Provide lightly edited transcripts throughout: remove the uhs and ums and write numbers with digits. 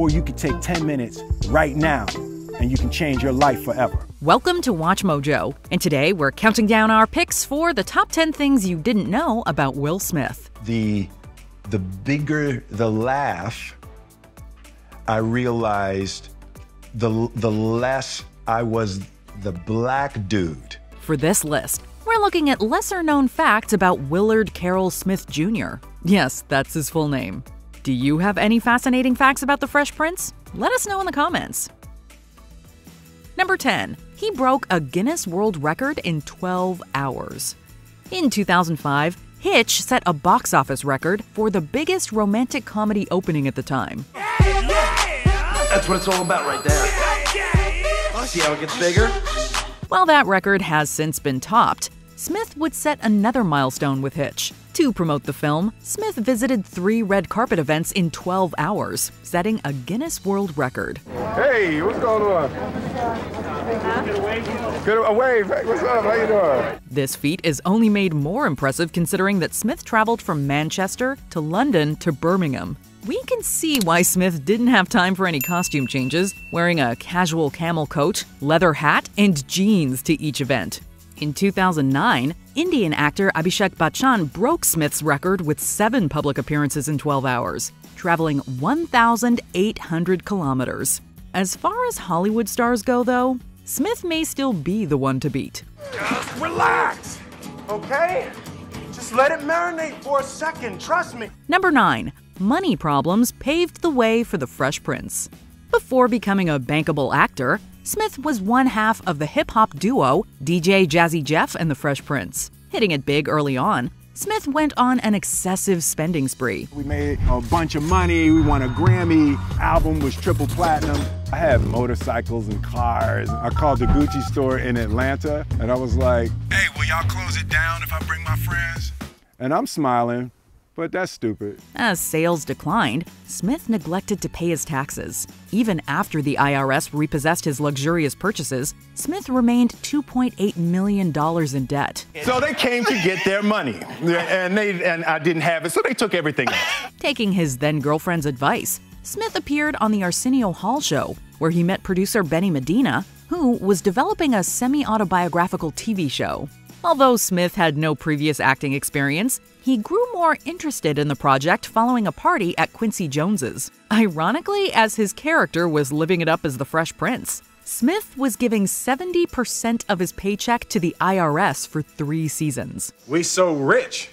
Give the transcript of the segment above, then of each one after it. or you can take 10 minutes right now and you can change your life forever. Welcome to Watch Mojo, and today we're counting down our picks for the top 10 things you didn't know about Will Smith. The bigger the laugh, I realized the less I was the black dude. For this list, we're looking at lesser-known facts about Willard Carroll Smith Jr. Yes, that's his full name. Do you have any fascinating facts about The Fresh Prince? Let us know in the comments. Number 10. He broke a Guinness World Record in 12 hours. In 2005, Hitch set a box office record for the biggest romantic comedy opening at the time. That's what it's all about right there. See how it gets bigger? While that record has since been topped, Smith would set another milestone with Hitch. To promote the film, Smith visited 3 red carpet events in 12 hours, setting a Guinness World Record. Hey, what's going on? Good, a wave. What's up? How you doing? This feat is only made more impressive considering that Smith traveled from Manchester to London to Birmingham. We can see why Smith didn't have time for any costume changes, wearing a casual camel coat, leather hat, and jeans to each event. In 2009, Indian actor Abhishek Bachchan broke Smith's record with 7 public appearances in 12 hours, traveling 1,800 kilometers. As far as Hollywood stars go, though, Smith may still be the one to beat. Just relax, okay? Just let it marinate for a second, trust me. Number 9. Money problems paved the way for The Fresh Prince. Before becoming a bankable actor, Smith was one half of the hip-hop duo DJ Jazzy Jeff and The Fresh Prince. Hitting it big early on, Smith went on an excessive spending spree. We made a bunch of money, we won a Grammy, album was triple platinum. I had motorcycles and cars. I called the Gucci store in Atlanta and I was like, hey, will y'all close it down if I bring my friends? And I'm smiling, but that's stupid. As sales declined, Smith neglected to pay his taxes. Even after the IRS repossessed his luxurious purchases, Smith remained $2.8 million in debt. So they came to get their money, and I didn't have it, so they took everything else. Taking his then-girlfriend's advice, Smith appeared on The Arsenio Hall Show, where he met producer Benny Medina, who was developing a semi-autobiographical TV show. Although Smith had no previous acting experience, he grew more interested in the project following a party at Quincy Jones's. Ironically, as his character was living it up as the Fresh Prince, Smith was giving 70% of his paycheck to the IRS for 3 seasons. We so rich.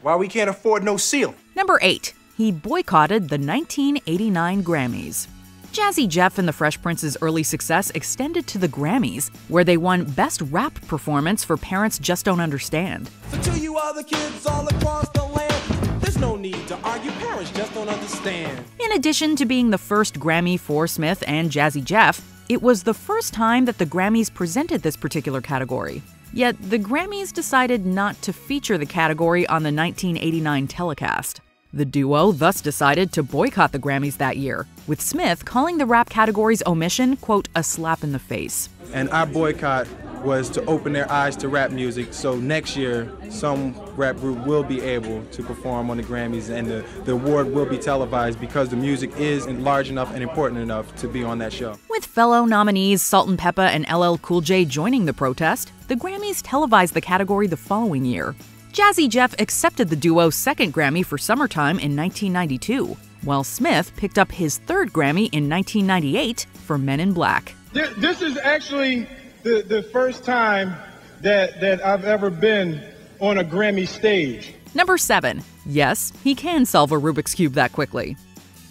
Why we can't afford no seal? Number 8. He boycotted the 1989 Grammys. Jazzy Jeff and the Fresh Prince's early success extended to the Grammys, where they won Best Rap Performance for Parents Just Don't Understand. So to you other kids all across the land, there's no need to argue, parents just don't understand. In addition to being the first Grammy for Smith and Jazzy Jeff, it was the first time that the Grammys presented this particular category. Yet the Grammys decided not to feature the category on the 1989 telecast. The duo thus decided to boycott the Grammys that year, with Smith calling the rap category's omission, quote, a slap in the face. And our boycott was to open their eyes to rap music, so next year some rap group will be able to perform on the Grammys and the award will be televised because the music is large enough and important enough to be on that show. With fellow nominees Salt-N-Pepa and LL Cool J joining the protest, the Grammys televised the category the following year. Jazzy Jeff accepted the duo's second Grammy for Summertime in 1992, while Smith picked up his third Grammy in 1998 for Men in Black. This is actually the first time that I've ever been on a Grammy stage. Number 7. Yes, he can solve a Rubik's Cube that quickly.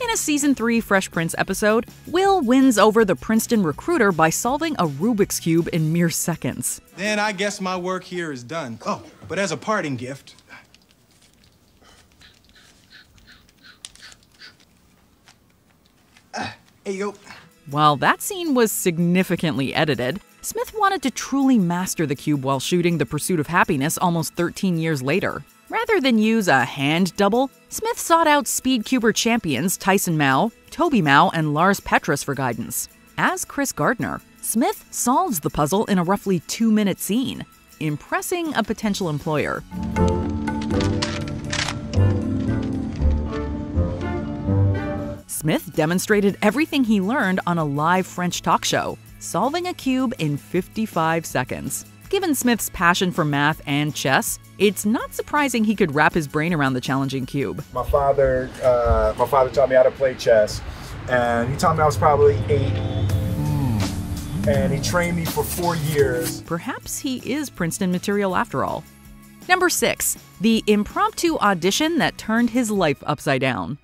In a Season 3 Fresh Prince episode, Will wins over the Princeton recruiter by solving a Rubik's Cube in mere seconds. Then I guess my work here is done. Oh, but as a parting gift, hey, yo. While that scene was significantly edited, Smith wanted to truly master the cube while shooting The Pursuit of Happiness almost 13 years later. Rather than use a hand double, Smith sought out speed cuber champions Tyson Mao, Toby Mao, and Lars Petrus for guidance. As Chris Gardner, Smith solves the puzzle in a roughly 2-minute scene, impressing a potential employer. Smith demonstrated everything he learned on a live French talk show, solving a cube in 55 seconds. Given Smith's passion for math and chess, it's not surprising he could wrap his brain around the challenging cube. My father taught me how to play chess, and he taught me I was probably 8, and he trained me for 4 years. Perhaps he is Princeton material after all. Number 6, the impromptu audition that turned his life upside down.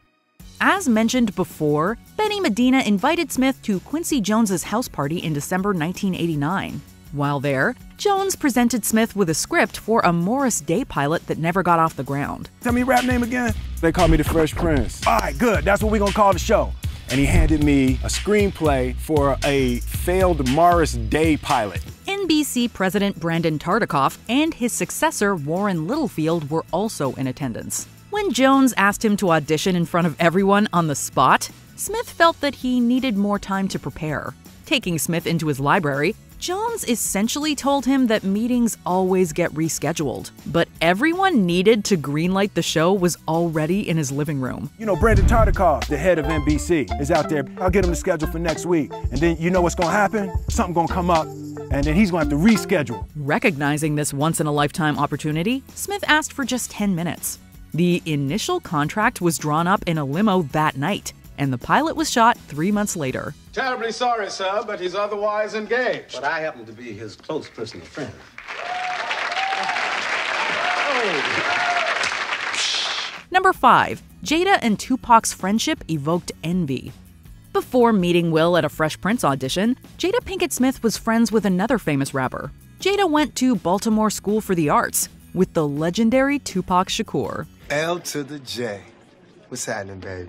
As mentioned before, Benny Medina invited Smith to Quincy Jones's house party in December 1989. While there, Jones presented Smith with a script for a Morris Day pilot that never got off the ground. Tell me your rap name again. They call me The Fresh Prince. All right, good. That's what we're going to call the show. And he handed me a screenplay for a failed Morris Day pilot. NBC President Brandon Tartikoff and his successor Warren Littlefield were also in attendance. When Jones asked him to audition in front of everyone on the spot, Smith felt that he needed more time to prepare. Taking Smith into his library, Jones essentially told him that meetings always get rescheduled, but everyone needed to greenlight the show was already in his living room. You know, Brandon Tartikoff, the head of NBC, is out there. I'll get him the schedule for next week. And then you know what's gonna happen? Something's gonna come up, and then he's gonna have to reschedule. Recognizing this once-in-a-lifetime opportunity, Smith asked for just 10 minutes. The initial contract was drawn up in a limo that night, and the pilot was shot 3 months later. Terribly sorry, sir, but he's otherwise engaged. But I happen to be his close personal friend. Oh. Number 5, Jada and Tupac's friendship evoked envy. Before meeting Will at a Fresh Prince audition, Jada Pinkett Smith was friends with another famous rapper. Jada went to Baltimore School for the Arts with the legendary Tupac Shakur. L to the J. What's happening, baby?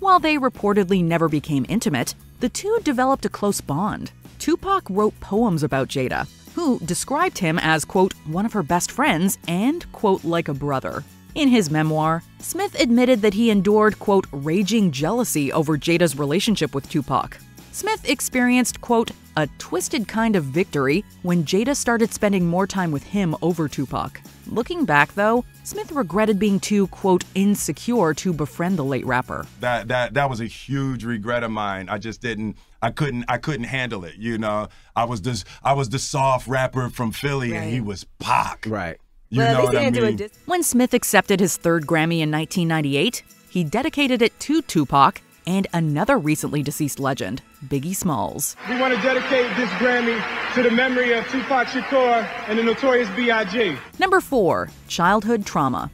While they reportedly never became intimate, the two developed a close bond. Tupac wrote poems about Jada, who described him as, quote, one of her best friends and, quote, like a brother. In his memoir, Smith admitted that he endured, quote, raging jealousy over Jada's relationship with Tupac. Smith experienced, quote, a twisted kind of victory when Jada started spending more time with him over Tupac. Looking back, though, Smith regretted being too, quote, insecure to befriend the late rapper. That was a huge regret of mine. I just didn't, I couldn't handle it, you know? I was the soft rapper from Philly, right, and he was Pac. Right. You know what I mean? When Smith accepted his third Grammy in 1998, he dedicated it to Tupac and another recently deceased legend, Biggie Smalls. We want to dedicate this Grammy to the memory of Tupac Shakur and the notorious B.I.G. Number 4, childhood trauma.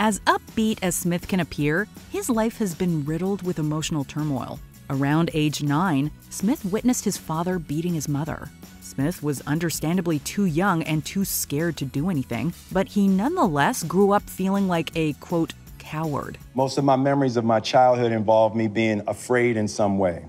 As upbeat as Smith can appear, his life has been riddled with emotional turmoil. Around age 9, Smith witnessed his father beating his mother. Smith was understandably too young and too scared to do anything, but he nonetheless grew up feeling like a, quote, coward. Most of my memories of my childhood involve me being afraid in some way.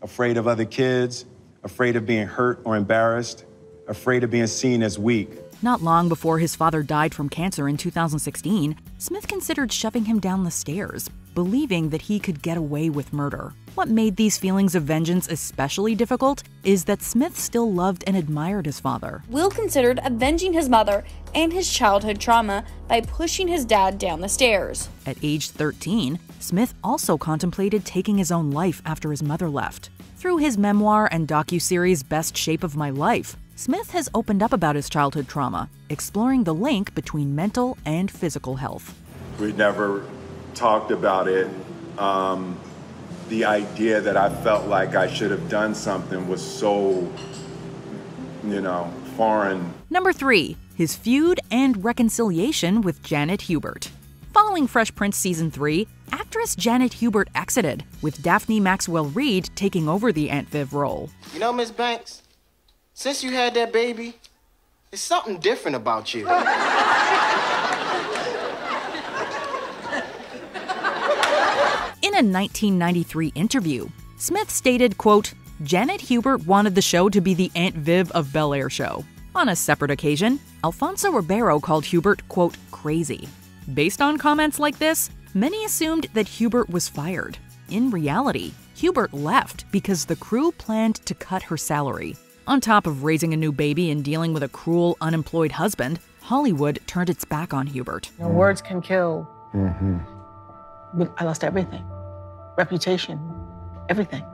Afraid of other kids, afraid of being hurt or embarrassed, afraid of being seen as weak. Not long before his father died from cancer in 2016, Smith considered shoving him down the stairs, believing that he could get away with murder. What made these feelings of vengeance especially difficult is that Smith still loved and admired his father. Will considered avenging his mother and his childhood trauma by pushing his dad down the stairs. At age 13, Smith also contemplated taking his own life after his mother left. Through his memoir and docuseries Best Shape of My Life, Smith has opened up about his childhood trauma, exploring the link between mental and physical health. We never talked about it. The idea that I felt like I should have done something was so, you know, foreign. Number 3, his feud and reconciliation with Janet Hubert. Following Fresh Prince Season 3, actress Janet Hubert exited, with Daphne Maxwell Reed taking over the Aunt Viv role. You know, Miss Banks, since you had that baby, there's something different about you. In a 1993 interview, Smith stated, quote, Janet Hubert wanted the show to be the Aunt Viv of Bel Air show. On a separate occasion, Alfonso Ribeiro called Hubert, quote, crazy. Based on comments like this, many assumed that Hubert was fired. In reality, Hubert left because the crew planned to cut her salary. On top of raising a new baby and dealing with a cruel, unemployed husband, Hollywood turned its back on Hubert. You know, words can kill. But I lost everything. Reputation, everything.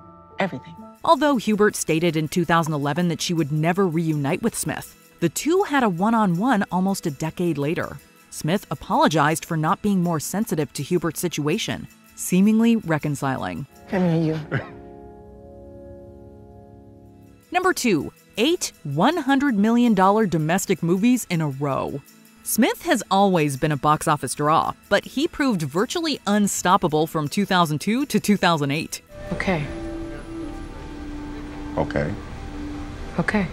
Although Hubert stated in 2011 that she would never reunite with Smith, the two had a one-on-one almost a decade later. Smith apologized for not being more sensitive to Hubert's situation, seemingly reconciling. Come here, you. Number 2. 8 $100 million domestic movies in a row. Smith has always been a box office draw, but he proved virtually unstoppable from 2002 to 2008. Okay. Okay. Okay.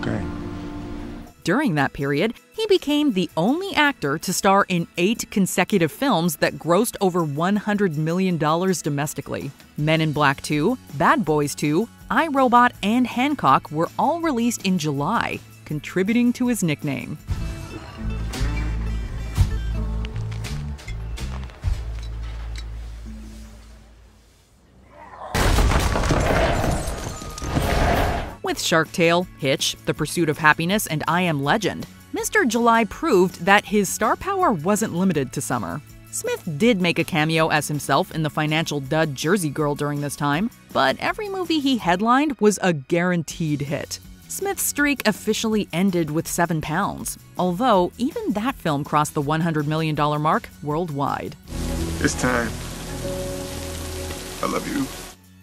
Okay. During that period, he became the only actor to star in 8 consecutive films that grossed over $100 million domestically. Men in Black 2, Bad Boys 2, I, Robot, and Hancock were all released in July, contributing to his nickname. With Shark Tale, Hitch, The Pursuit of Happiness, and I Am Legend, Mr. July proved that his star power wasn't limited to summer. Smith did make a cameo as himself in the financial dud Jersey Girl during this time, but every movie he headlined was a guaranteed hit. Smith's streak officially ended with 7 pounds, although even that film crossed the $100 million mark worldwide. It's time. I love you.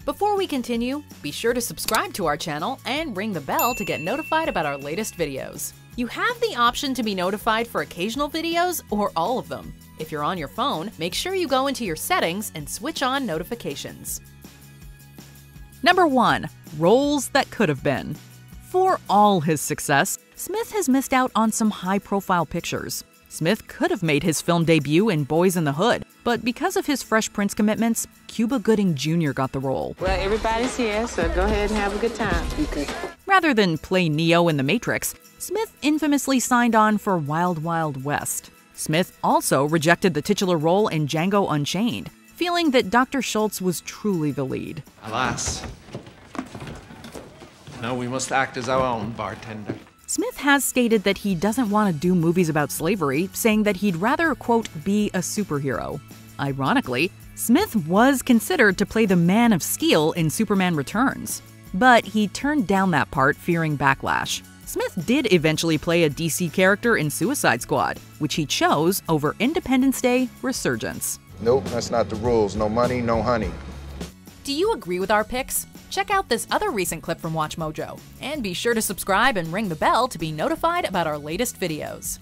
Before we continue, be sure to subscribe to our channel and ring the bell to get notified about our latest videos. You have the option to be notified for occasional videos or all of them. If you're on your phone, make sure you go into your settings and switch on notifications. Number 1. Roles that could have been. For all his success, Smith has missed out on some high-profile pictures. Smith could have made his film debut in Boys in the Hood, but because of his Fresh Prince commitments, Cuba Gooding Jr. got the role. Well, everybody's here, so go ahead and have a good time. Okay. Rather than play Neo in The Matrix, Smith infamously signed on for Wild Wild West. Smith also rejected the titular role in Django Unchained, feeling that Dr. Schultz was truly the lead. Alas, no, we must act as our own bartender. Smith has stated that he doesn't want to do movies about slavery, saying that he'd rather, quote, be a superhero. Ironically, Smith was considered to play the Man of Steel in Superman Returns, but he turned down that part fearing backlash. Smith did eventually play a DC character in Suicide Squad, which he chose over Independence Day Resurgence. Nope, that's not the rules. No money, no honey. Do you agree with our picks? Check out this other recent clip from WatchMojo, and be sure to subscribe and ring the bell to be notified about our latest videos.